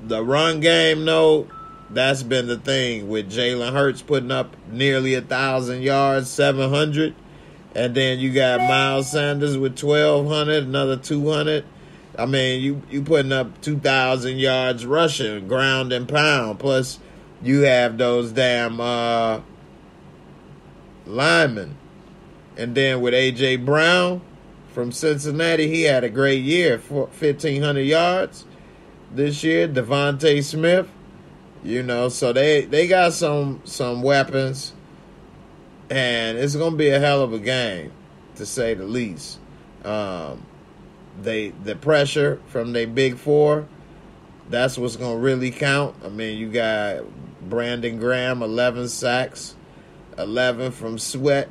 run game, though, that's been the thing with Jalen Hurts putting up nearly 1,000 yards, 700. And then you got Miles Sanders with 1,200, another 200. I mean, you putting up 2,000 yards rushing, ground and pound. Plus, you have those damn linemen. And then with A.J. Brown from Cincinnati, he had a great year, 1,500 yards this year. Devontae Smith. So they got some weapons, and it's going to be a hell of a game, to say the least. The pressure from their big four, that's what's going to really count. I mean, you got Brandon Graham, 11 sacks, 11 from Sweat,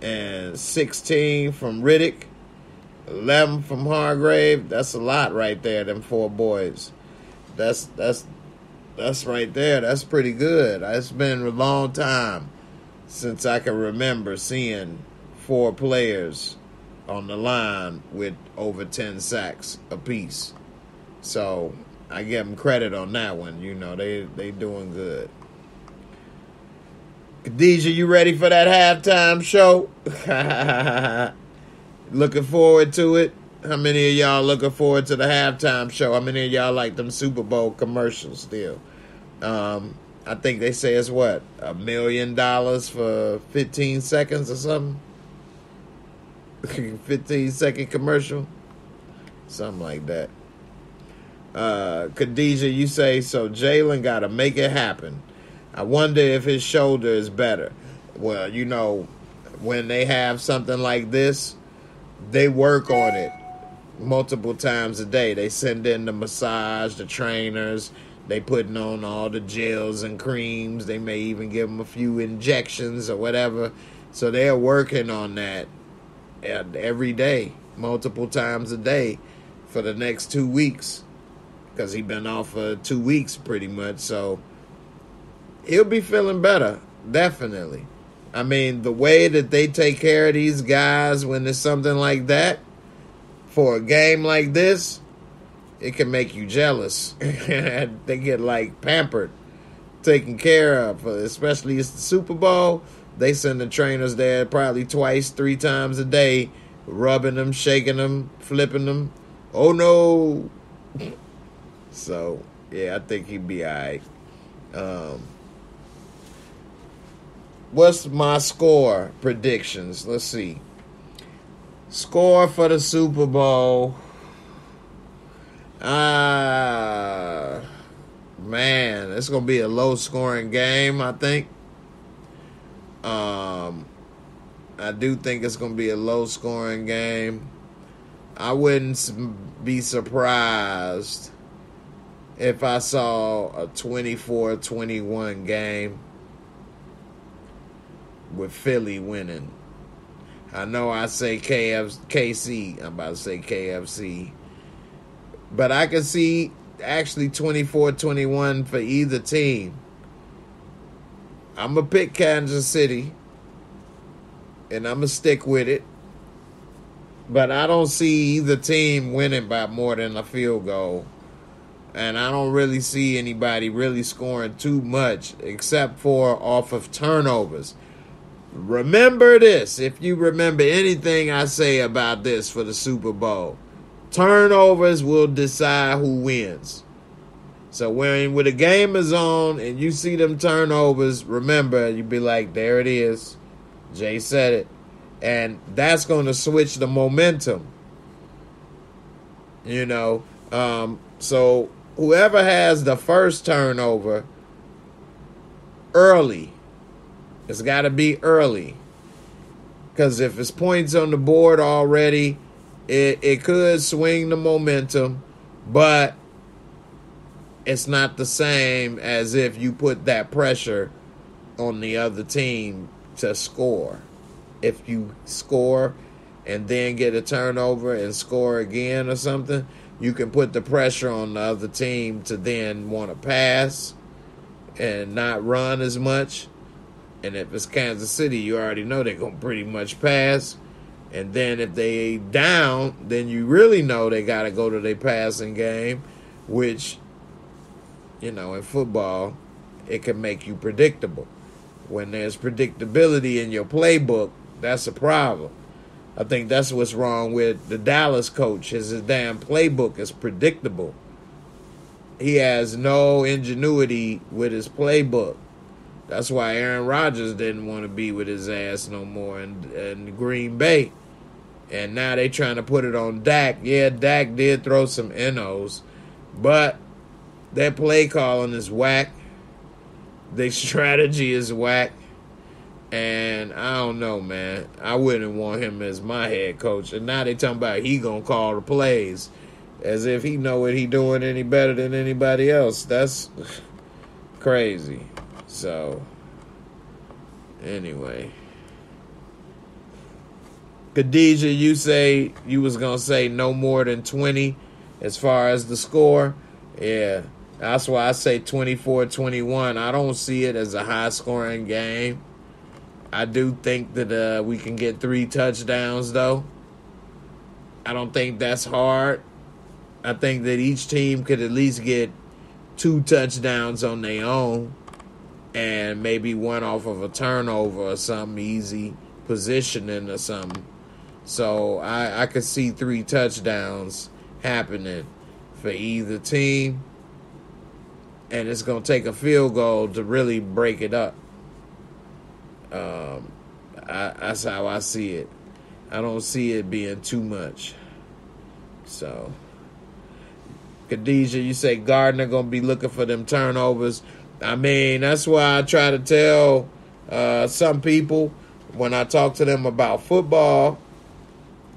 and 16 from Riddick, 11 from Hargrave. That's a lot right there, them four boys. That's right there. That's pretty good. It's been a long time since I can remember seeing four players on the line with over 10 sacks apiece. So I give them credit on that one. They doing good. Khadijah, you ready for that halftime show? Looking forward to it. How many of y'all looking forward to the halftime show? How many of y'all like them Super Bowl commercials still? I think they say it's what? $1 million for 15 seconds or something? 15-second commercial? Something like that. Khadijah, you say, so Jalen got to make it happen. I wonder if his shoulder is better. Well, when they have something like this, they work on it multiple times a day. They send in the massage, the trainers. They putting on all the gels and creams. They may even give them a few injections or whatever. So they're working on that every day, multiple times a day for the next 2 weeks, because he's been off for 2 weeks pretty much. So he'll be feeling better, definitely. I mean, the way that they take care of these guys when there's something like that, for a game like this, it can make you jealous. They get, pampered, taken care of, especially it's the Super Bowl. They sending trainers there probably twice, three times a day, rubbing them, shaking them, flipping them. Oh, no. So, yeah, I think he'd be all right. What's my score predictions? Let's see. Score for the Super Bowl. Man, it's going to be a low-scoring game, I think. I do think it's going to be a low-scoring game. I wouldn't be surprised if I saw a 24-21 game with Philly winning. I know I say KC. I'm about to say KFC. But I can see actually 24-21 for either team. I'm going to pick Kansas City, and I'm going to stick with it. But I don't see either team winning by more than a field goal. And I don't really see anybody really scoring too much except for off of turnovers. Remember this, if you remember anything I say about this for the Super Bowl. Turnovers will decide who wins. So when the game is on and you see them turnovers, remember, you be like, there it is. Jay said it. And that's going to switch the momentum. You know, so whoever has the first turnover early, it's got to be early. Because if it's points on the board already, it could swing the momentum, but it's not the same as if you put that pressure on the other team to score. If you score and then get a turnover and score again or something, you can put the pressure on the other team to then want to pass and not run as much. And if it's Kansas City, you already know they're going to pretty much pass. And then if they down, then you really know they got to go to their passing game, which, you know, in football, it can make you predictable. When there's predictability in your playbook, that's a problem. I think that's what's wrong with the Dallas coach. His damn playbook is predictable. He has no ingenuity with his playbook. That's why Aaron Rodgers didn't want to be with his ass no more in Green Bay. And now they trying to put it on Dak. Yeah, Dak did throw some NOs, but their play calling is whack. Their strategy is whack. And I don't know, man. I wouldn't want him as my head coach. And now they talking about he going to call the plays as if he know what he doing any better than anybody else. That's crazy. So, anyway. Khadijah, you say you was going to say no more than 20 as far as the score. Yeah, that's why I say 24-21. I don't see it as a high-scoring game. I do think that we can get 3 touchdowns, though. I don't think that's hard. I think that each team could at least get 2 touchdowns on their own. And maybe one off of a turnover or some easy positioning or something. So I could see 3 touchdowns happening for either team. And it's going to take a field goal to really break it up. That's how I see it. I don't see it being too much. So, Khadijah, you say Gardner going to be looking for them turnovers. I mean, that's why I try to tell some people when I talk to them about football,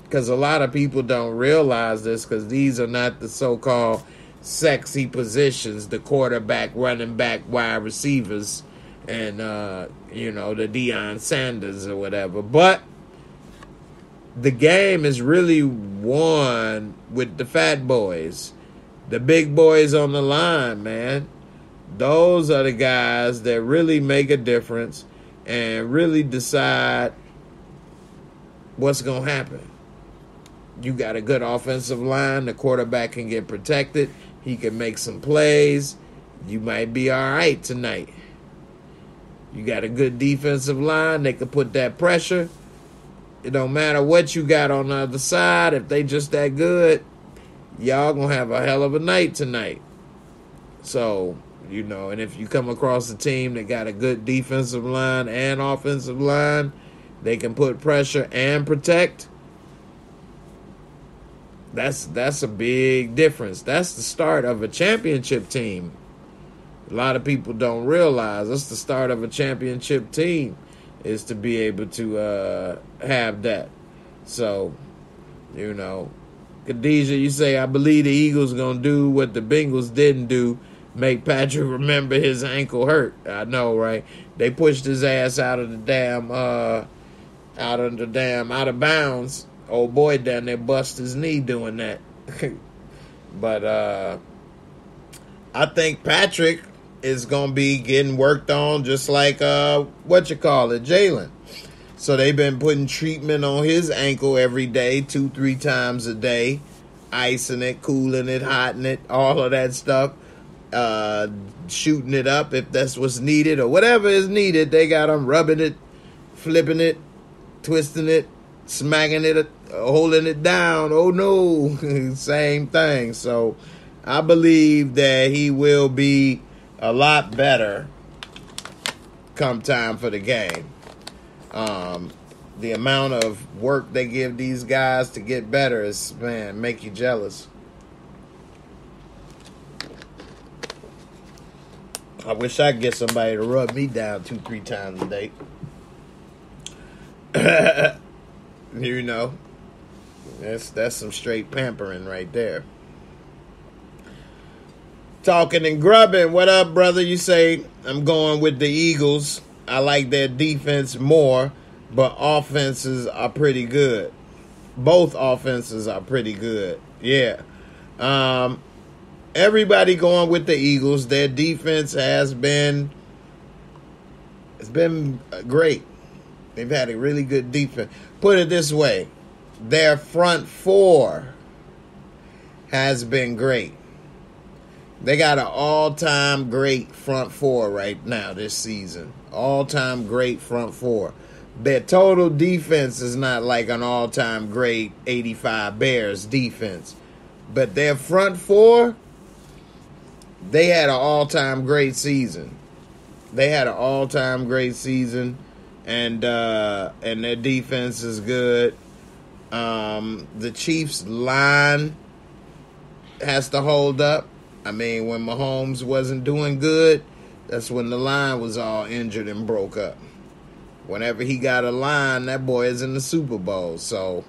because a lot of people don't realize this, because these are not the so-called sexy positions, the quarterback, running back, wide receivers, and, you know, the Deion Sanders or whatever. But the game is really won with the fat boys, the big boys on the line, man. Those are the guys that really make a difference and really decide what's going to happen. You got a good offensive line. The quarterback can get protected. He can make some plays. You might be all right tonight. You got a good defensive line. They can put that pressure. It don't matter what you got on the other side. If they just that good, y'all going to have a hell of a night tonight. So, you know, and if you come across a team that got a good defensive line and offensive line, they can put pressure and protect. That's a big difference. That's the start of a championship team. A lot of people don't realize that's the start of a championship team, is to be able to have that. So, you know, Khadijah, you say, I believe the Eagles going to do what the Bengals didn't do, make Patrick remember his ankle hurt. I know, right? They pushed his ass out of bounds. Old boy down there bust his knee doing that. But I think Patrick is going to be getting worked on just like, Jalen. So they've been putting treatment on his ankle every day, 2-3 times a day. Icing it, cooling it, hotting it, all of that stuff. Shooting it up if that's what's needed or whatever is needed. They got him rubbing it, flipping it, twisting it, smacking it, holding it down. Oh no, same thing. So I believe that he will be a lot better come time for the game. The amount of work they give these guys to get better is, man, make you jealous. I wish I could get somebody to rub me down 2-3 times a day. You know, that's some straight pampering right there. Talking and grubbing. What up, brother? You say, I'm going with the Eagles. I like their defense more, but offenses are pretty good. Both offenses are pretty good. Yeah. Everybody going with the Eagles. Their defense has been great. They've had a really good defense. Put it this way, their front four has been great. They got an all-time great front four right now this season. All-time great front four. Their total defense is not like an all-time great 85 Bears defense. But their front four, they had an all-time great season. They had an all-time great season. And their defense is good. The Chiefs' line has to hold up. I mean, when Mahomes wasn't doing good, that's when the line was all injured and broke up. Whenever he got a line, that boy is in the Super Bowl. So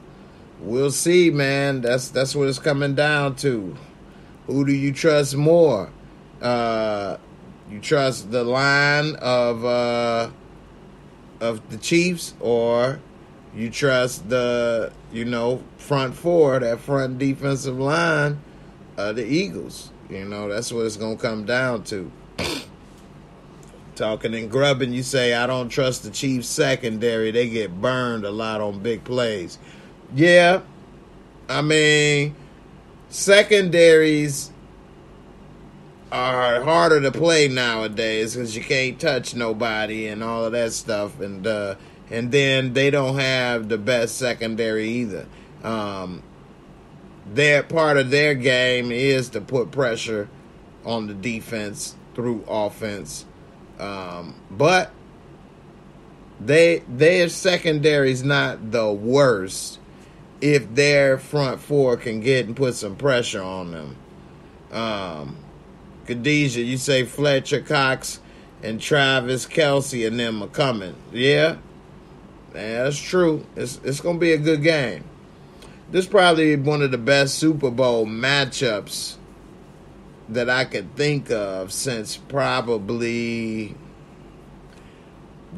we'll see, man. That's what it's coming down to. Who do you trust more? You trust the line of the Chiefs, or you trust the, you know, front four, that front defensive line of the Eagles? You know, that's what it's going to come down to. Talking and grubbing, you say, I don't trust the Chiefs secondary. They get burned a lot on big plays. Yeah, I mean, secondaries are harder to play nowadays because you can't touch nobody and all of that stuff, and then they don't have the best secondary either. Their part of their game is to put pressure on the defense through offense, but their secondary is not the worst if their front four can get and put some pressure on them. Khadijah, you say Fletcher Cox and Travis Kelce and them are coming. Yeah, man, that's true. It's going to be a good game. This is probably one of the best Super Bowl matchups that I could think of since probably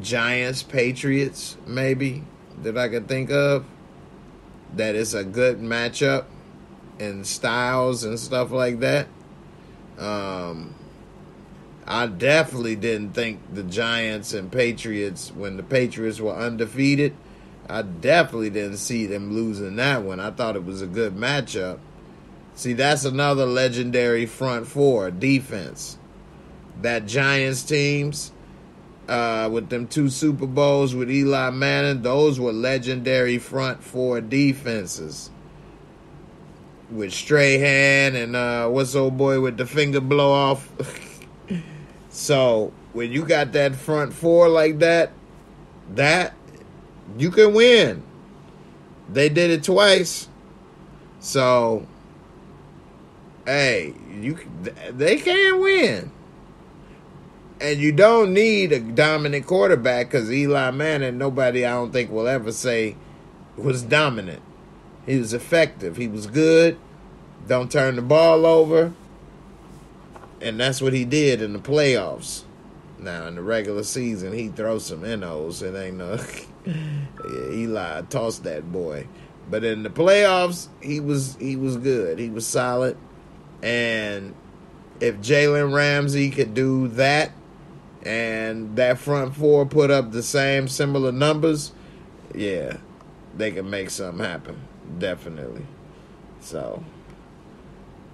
Giants-Patriots, maybe, that I could think of. That it's a good matchup in styles and stuff like that. I definitely didn't think the Giants and Patriots, when the Patriots were undefeated, I definitely didn't see them losing that one. I thought it was a good matchup. See, that's another legendary front four defense. That Giants teams, with them two Super Bowls with Eli Manning. Those were legendary front four defenses. With Strahan and what's old boy with the finger blow off. So when you got that front four like that you can win. They did it twice. So hey, they can win. And you don't need a dominant quarterback because Eli Manning, nobody I don't think will ever say was dominant. He was effective. He was good. Don't turn the ball over. And that's what he did in the playoffs. Now, in the regular season, he throws some NOs. It ain't no... Eli tossed that boy. But in the playoffs, he was good. He was solid. And if Jalen Ramsey could do that and that front four put up the same similar numbers, yeah, they can make something happen. Definitely. So,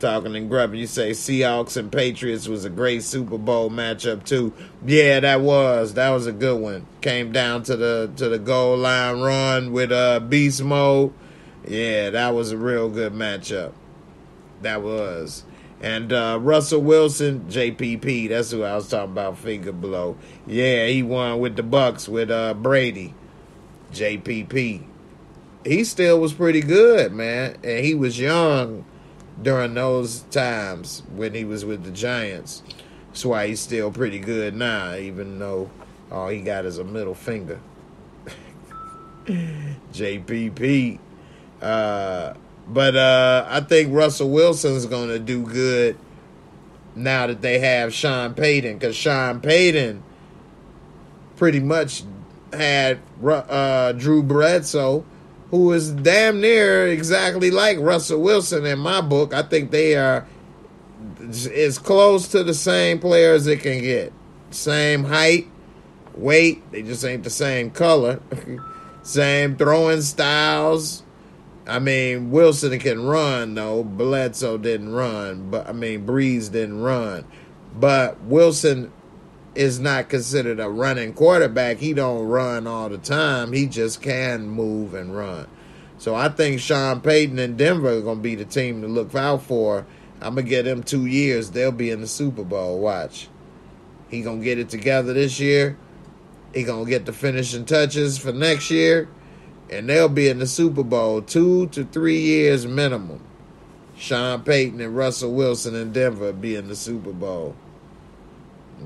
talking and grubbing, you say Seahawks and Patriots was a great Super Bowl matchup too. Yeah, that was a good one. Came down to the goal line run with Beast Mode. Yeah, that was a real good matchup. That was. And Russell Wilson, JPP, that's who I was talking about, finger blow. Yeah, he won with the Bucks with Brady. JPP. He still was pretty good, man. And he was young during those times when he was with the Giants. That's why he's still pretty good now, even though all he got is a middle finger. JPP. But I think Russell Wilson's going to do good now that they have Sean Payton. Because Sean Payton pretty much had Drew Bledsoe, who is damn near exactly like Russell Wilson in my book. I think they are as close to the same player as it can get. Same height, weight. They just ain't the same color. Same throwing styles. I mean, Wilson can run, though. Bledsoe didn't run. Breeze didn't run. But Wilson is not considered a running quarterback. He don't run all the time. He just can move and run. So I think Sean Payton and Denver are going to be the team to look out for. I'm going to give them 2 years. They'll be in the Super Bowl. Watch. He going to get it together this year. He going to get the finishing touches for next year. And they'll be in the Super Bowl 2 to 3 years minimum. Sean Payton and Russell Wilson in Denver be in the Super Bowl.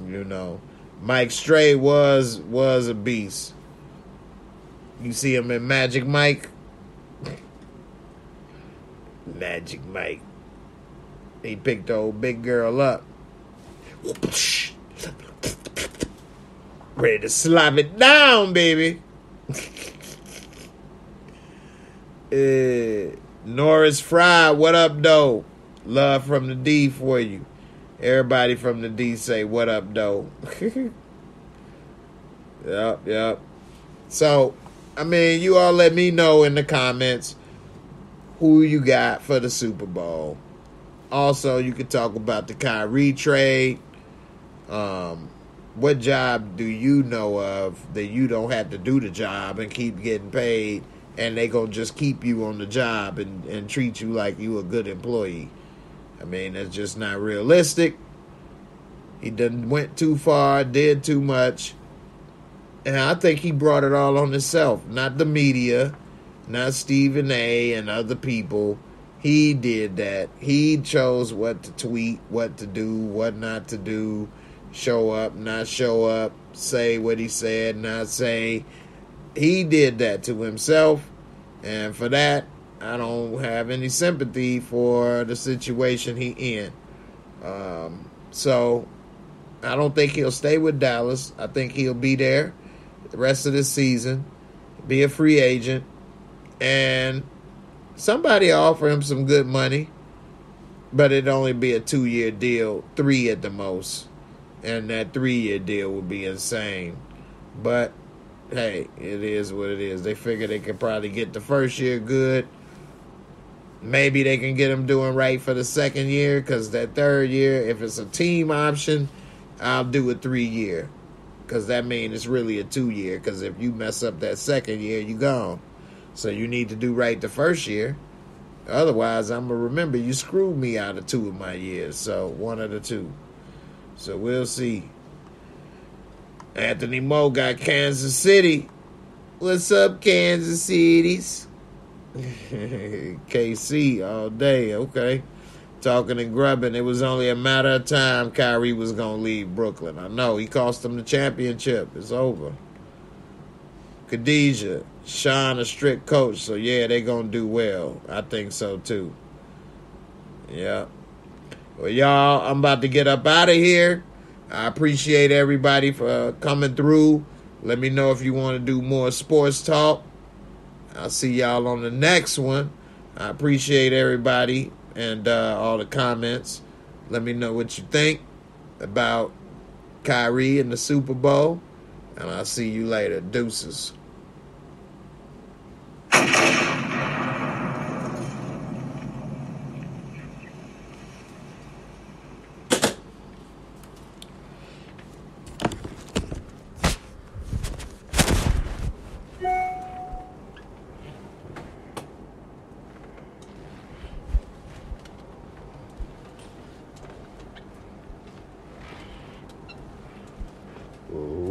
You know, Mike Stray was a beast. You see him in Magic Mike. Magic Mike. He picked the old big girl up. Ready to slap it down, baby. Norris Fry, what up, though? Love from the D for you. Everybody from the D say, what up, though? Yep. So, I mean, you all let me know in the comments who you got for the Super Bowl. Also, you could talk about the Kyrie trade. What job do you know of that you don't have to do the job and keep getting paid? And they gonna just keep you on the job and treat you like you a good employee. I mean, that's just not realistic. He went too far, did too much. And I think he brought it all on himself. Not the media, not Stephen A. and other people. He did that. He chose what to tweet, what to do, what not to do. Show up, not show up. Say what he said, not say. He did that to himself, and for that, I don't have any sympathy for the situation he in. So, I don't think he'll stay with Dallas. I think he'll be there the rest of the season, be a free agent, and somebody offer him some good money, but it'd only be a 2-year deal, 3 at the most, and that 3-year deal would be insane, but hey, it is what it is. They figure they can probably get the first year good. Maybe they can get him doing right for the second year, because that third year, if it's a team option, I'll do a 3-year. because that means it's really a 2 year, because if you mess up that second year, you gone. So you need to do right the first year. Otherwise, I'm going to remember you screwed me out of two of my years. So one of the two. So we'll see. Anthony Moe got Kansas City. What's up, Kansas Cities? KC all day, okay. Talking and grubbing. It was only a matter of time Kyrie was going to leave Brooklyn. I know. He cost them the championship. It's over. Khadijah. Sean a strict coach, so yeah, they going to do well. I think so, too. Yeah. Well, y'all, I'm about to get up out of here. I appreciate everybody for coming through. Let me know if you want to do more sports talk. I'll see y'all on the next one. I appreciate everybody and all the comments. Let me know what you think about Kyrie and the Super Bowl. And I'll see you later. Deuces. Ooh.